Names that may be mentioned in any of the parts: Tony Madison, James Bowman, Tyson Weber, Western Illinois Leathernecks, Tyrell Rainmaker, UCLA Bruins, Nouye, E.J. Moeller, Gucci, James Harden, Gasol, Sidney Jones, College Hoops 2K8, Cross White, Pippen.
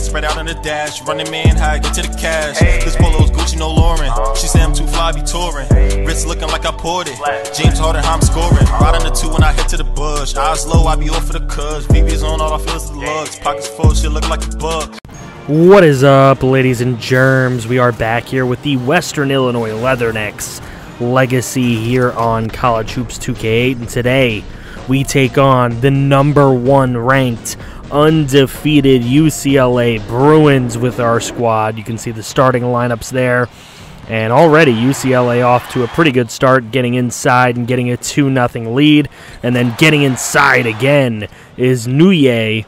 hand spread out on the dash. Running man high, get to the cash. This polo's Gucci, no Lauren. She said I'm too fly, be touring. Wrist looking like I poured it. James Harden, how I'm scoring. Riding the two when I hit to the bush. Eyes low, I be off for the cuz. BB's on, all I feel is the lugs. Pockets full, shit look like a bug. What is up, ladies and germs? We are back here with the Western Illinois Leathernecks Legacy here on College Hoops 2K8, and today we take on the #1 ranked undefeated UCLA Bruins with our squad. You can see the starting lineups there, and already UCLA off to a pretty good start, getting inside and getting a 2-0 lead, and then getting inside again is Nouye,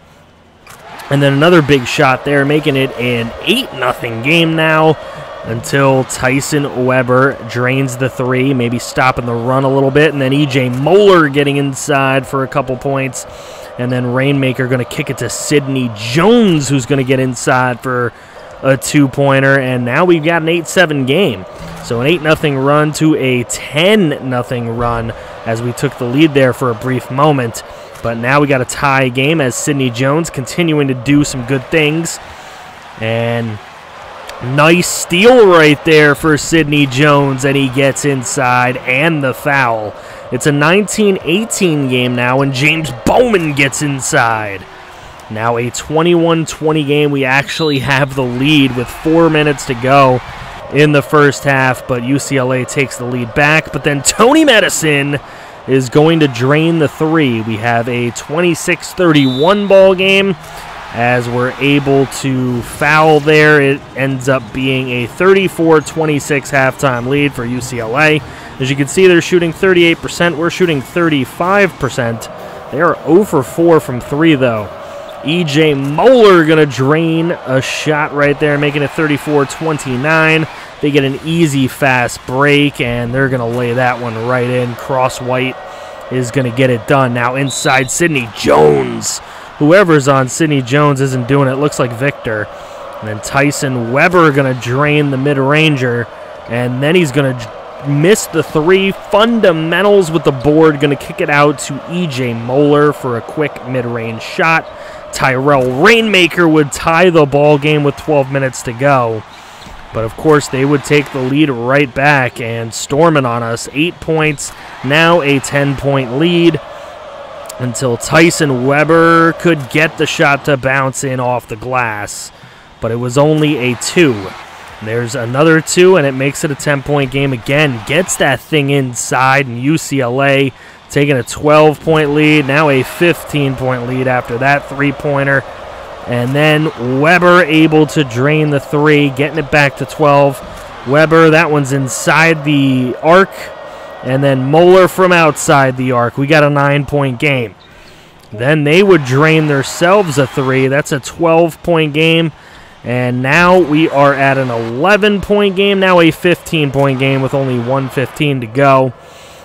and then another big shot there, making it an 8-0 game now, until Tyson Weber drains the three, maybe stopping the run a little bit, and then E.J. Moeller getting inside for a couple points, and then Rainmaker going to kick it to Sidney Jones, who's going to get inside for a two-pointer, and now we've got an 8-7 game. So an 8-0 run to a 10-0 run as we took the lead there for a brief moment, but now we got a tie game as Sidney Jones continuing to do some good things, and nice steal right there for Sidney Jones, and he gets inside and the foul. It's a 19-18 game now, and James Bowman gets inside. Now a 21-20 game. We actually have the lead with 4 minutes to go in the first half, but UCLA takes the lead back. But then Tony Madison is going to drain the three. We have a 26-31 ball game. As we're able to foul there, it ends up being a 34-26 halftime lead for UCLA. As you can see, they're shooting 38%. We're shooting 35%. They are 0 for 4 from 3, though. E.J. Moeller going to drain a shot right there, making it 34-29. They get an easy, fast break, and they're going to lay that one right in. Cross White is going to get it done. Now inside Sidney Jones. Whoever's on Sidney Jones isn't doing it. Looks like Victor. And then Tyson Weber going to drain the mid-ranger. And then he's going to miss the three. Fundamentals with the board. Going to kick it out to E.J. Moeller for a quick mid-range shot. Tyrell Rainmaker would tie the ball game with 12 minutes to go. But, of course, they would take the lead right back and storming on us. 8 points. Now a 10-point lead. Until Tyson Weber could get the shot to bounce in off the glass. But it was only a 2. There's another 2, and it makes it a 10-point game again. Gets that thing inside, and UCLA taking a 12-point lead. Now a 15-point lead after that three-pointer. And then Weber able to drain the three, getting it back to 12. Weber, that one's inside the arc. And then Moeller from outside the arc. We got a 9-point game. Then they would drain themselves a 3. That's a 12-point game. And now we are at an 11-point game. Now a 15-point game with only 1:15 to go.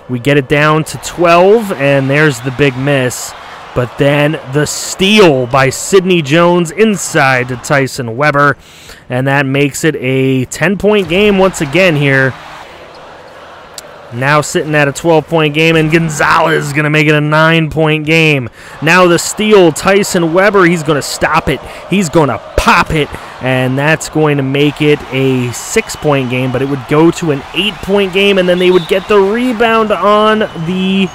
We get it down to 12, and there's the big miss. But then the steal by Sidney Jones inside to Tyson Weber. And that makes it a 10-point game once again here. Now sitting at a 12-point game, and Gonzalez is going to make it a 9-point game. Now the steal, Tyson Weber, he's going to stop it. He's going to pop it, and that's going to make it a 6-point game, but it would go to an 8-point game, and then they would get the rebound on the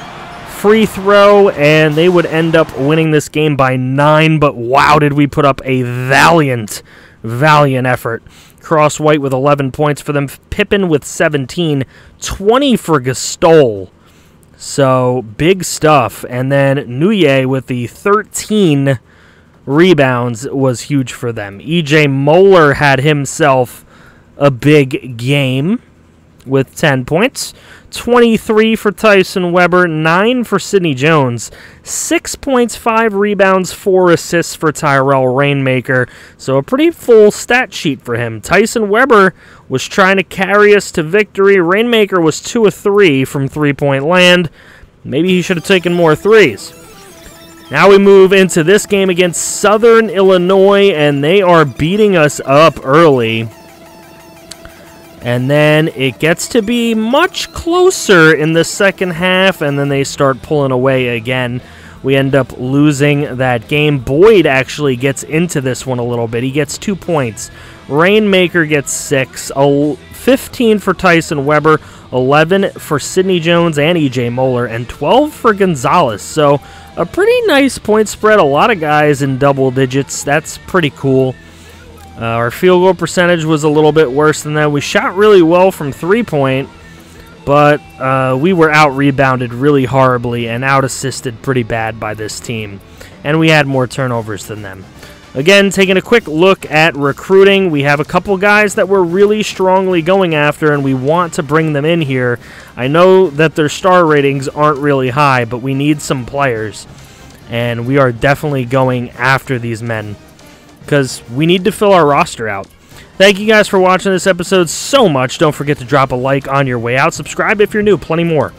free throw, and they would end up winning this game by 9, but wow, did we put up a valiant effort. Cross White with 11 points for them. Pippen with 17. 20 for Gasol. So, big stuff. And then Nouye with the 13 rebounds was huge for them. E.J. Moeller had himself a big game with 10 points. 23 for Tyson Weber. 9 for Sidney Jones. 6 points, 5 rebounds, 4 assists for Tyrell Rainmaker. So a pretty full stat sheet for him. Tyson Weber was trying to carry us to victory. Rainmaker was 2 of 3 from 3-point land. Maybe he should have taken more threes. Now we move into this game against Southern Illinois, and they are beating us up early. And then it gets to be much closer in the second half, and then they start pulling away again. We end up losing that game. Boyd actually gets into this one a little bit. He gets 2 points. Rainmaker gets 6. 15 for Tyson Weber, 11 for Sidney Jones and E.J. Moeller, and 12 for Gonzalez. So a pretty nice point spread. A lot of guys in double digits. That's pretty cool. Our field goal percentage was a little bit worse than that. We shot really well from three-point, but we were out-rebounded really horribly and out-assisted pretty bad by this team, and we had more turnovers than them. Again, taking a quick look at recruiting, we have a couple guys that we're really strongly going after, and we want to bring them in here. I know that their star ratings aren't really high, but we need some players, and we are definitely going after these men because we need to fill our roster out. Thank you guys for watching this episode so much. Don't forget to drop a like on your way out. Subscribe if you're new. Plenty more.